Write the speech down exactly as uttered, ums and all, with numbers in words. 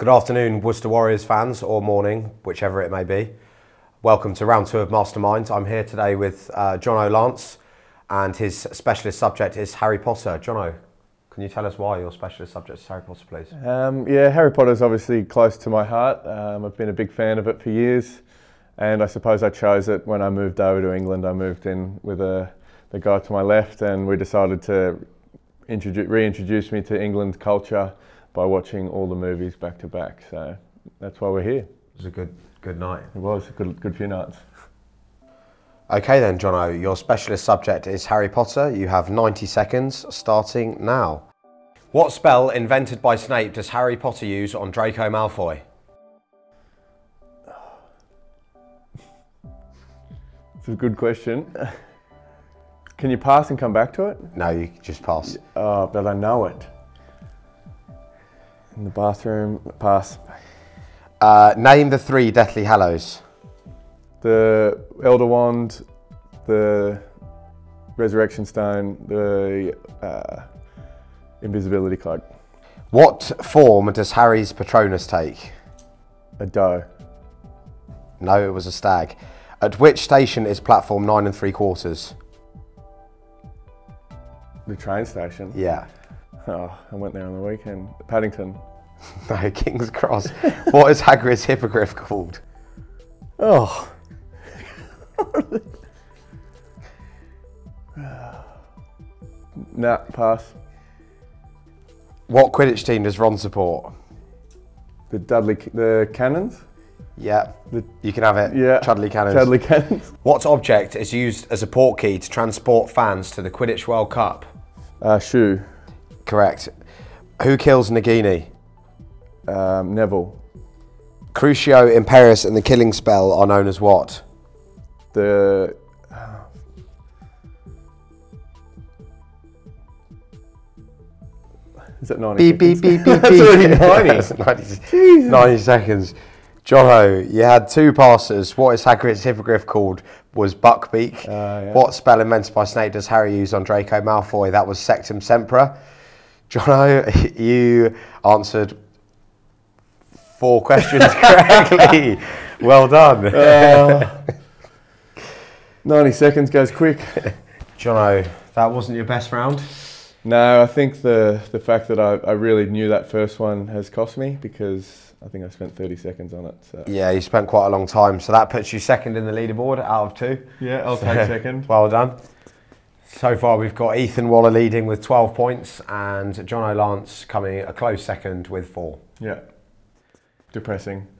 Good afternoon, Worcester Warriors fans, or morning, whichever it may be. Welcome to round two of Masterminds. I'm here today with uh, Jono Lance, and his specialist subject is Harry Potter. Jono, can you tell us why your specialist subject is Harry Potter, please? Um, yeah, Harry Potter is obviously close to my heart. Um, I've been a big fan of it for years, and I suppose I chose it when I moved over to England. I moved in with a, the guy to my left, and we decided to introduce, reintroduce me to England culture by watching all the movies back to back, so that's why we're here. It was a good, good night. It was a good, good few nights. Okay then, Jono, your specialist subject is Harry Potter. You have ninety seconds, starting now. What spell invented by Snape does Harry Potter use on Draco Malfoy? It's a good question. Can you pass and come back to it? No, you can just pass. Uh, but I know it. In the bathroom, pass. Uh, name the three Deathly Hallows. The Elder Wand, the Resurrection Stone, the uh, Invisibility Cloak. What form does Harry's Patronus take? A doe. No, it was a stag. At which station is Platform Nine and Three Quarters? The train station? Yeah. Oh, I went there on the weekend. Paddington. No, King's Cross. What is Hagrid's Hippogriff called? Oh. Nah, pass. What Quidditch team does Ron support? The Dudley, the Cannons? Yeah, the, you can have it. Yeah. Chudley Cannons. Chudley Cannons. What object is used as a portkey to transport fans to the Quidditch World Cup? Uh, shoe. Correct. Who kills Nagini? Um, Neville. Crucio, Imperius and the Killing Spell are known as what? The... Uh, is it ninety beep, seconds? Beep, beep, beep, beep. That's already ninety. ninety seconds. Jono, you had two passes. What is Hagrid's Hippogriff called? Was Buckbeak. Uh, yeah. What spell invented by Snape does Harry use on Draco Malfoy? That was Sectumsempra. Jono, you answered four questions correctly. Well done. Uh, ninety seconds goes quick. Jono, that wasn't your best round? No, I think the, the fact that I, I really knew that first one has cost me, because I think I spent thirty seconds on it. So. Yeah, you spent quite a long time. So that puts you second in the leaderboard out of two. Yeah, I'll so, take second. Well done. So far we've got Ethan Waller leading with twelve points and Jono Lance coming a close second with four. Yeah, depressing.